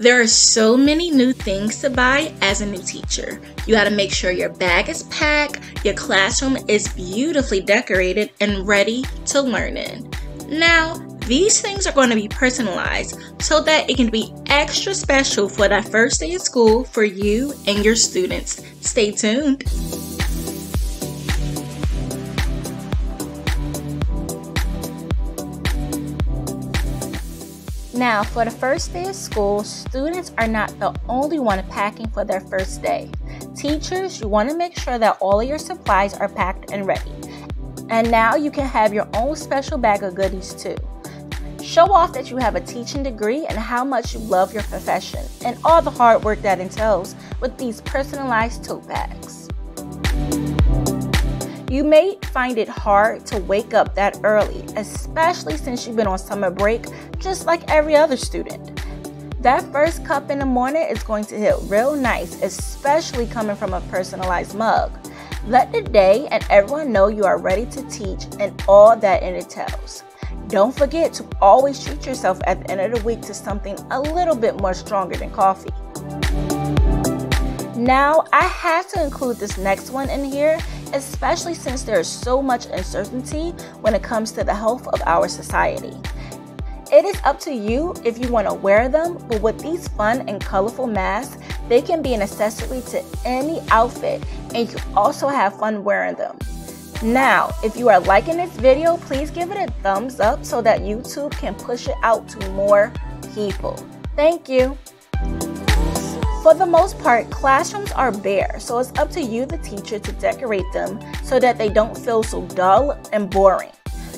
There are so many new things to buy as a new teacher. You gotta make sure your bag is packed, your classroom is beautifully decorated and ready to learn in. Now, these things are going to be personalized so that it can be extra special for that first day of school for you and your students. Stay tuned. Now, for the first day of school, students are not the only one packing for their first day. Teachers, you want to make sure that all of your supplies are packed and ready. And now you can have your own special bag of goodies too. Show off that you have a teaching degree and how much you love your profession and all the hard work that entails with these personalized tote bags. You may find it hard to wake up that early, especially since you've been on summer break, just like every other student. That first cup in the morning is going to hit real nice, especially coming from a personalized mug. Let the day and everyone know you are ready to teach and all that it entails. Don't forget to always treat yourself at the end of the week to something a little bit more stronger than coffee. Now, I had to include this next one in here, especially since there is so much uncertainty when it comes to the health of our society. It is up to you if you want to wear them, but with these fun and colorful masks, they can be an accessory to any outfit and you also have fun wearing them. Now, if you are liking this video, please give it a thumbs up so that YouTube can push it out to more people. Thank you. For the most part, classrooms are bare, so it's up to you, the teacher, to decorate them so that they don't feel so dull and boring.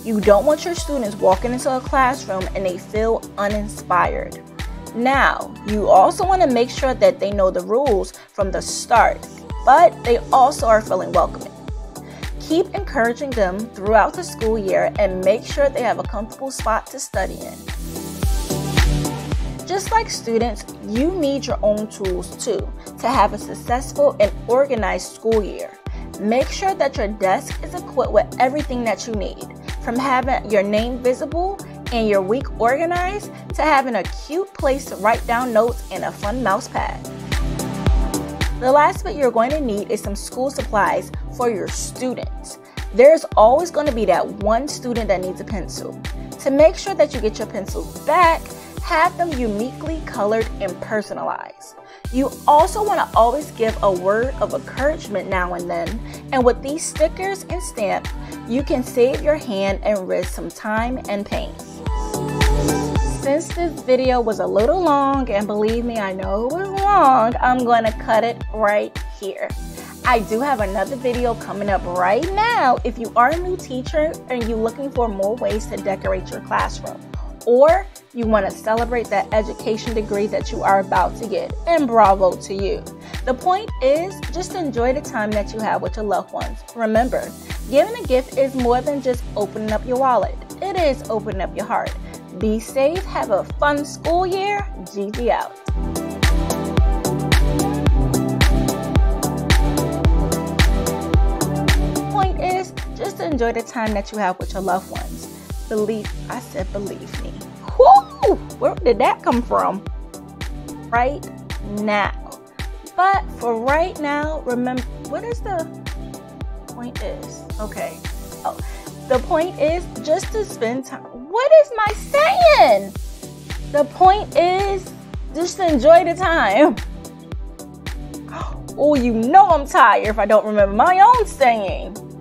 You don't want your students walking into a classroom and they feel uninspired. Now, you also want to make sure that they know the rules from the start, but they also are feeling welcoming. Keep encouraging them throughout the school year and make sure they have a comfortable spot to study in. Just like students, you need your own tools too to have a successful and organized school year. Make sure that your desk is equipped with everything that you need, from having your name visible and your week organized to having a cute place to write down notes and a fun mouse pad. The last bit you're going to need is some school supplies for your students. There's always going to be that one student that needs a pencil. To make sure that you get your pencils back, have them uniquely colored and personalized. You also want to always give a word of encouragement now and then, and with these stickers and stamps, you can save your hand and wrist some time and pain. Since this video was a little long, and believe me, I know it was long, I'm going to cut it right here. I do have another video coming up right now if you are a new teacher and you're looking for more ways to decorate your classroom, or you want to celebrate that education degree that you are about to get, and bravo to you. The point is, just enjoy the time that you have with your loved ones. Remember, giving a gift is more than just opening up your wallet. It is opening up your heart. Be safe, have a fun school year. GG out. Just enjoy the time that you have with your loved ones. I said believe me. Whoo! Where did that come from? Right now. But for right now, remember, what is the point is? Okay. Oh, the point is just to spend time. What is my saying? The point is just to enjoy the time. Oh, you know I'm tired if I don't remember my own saying.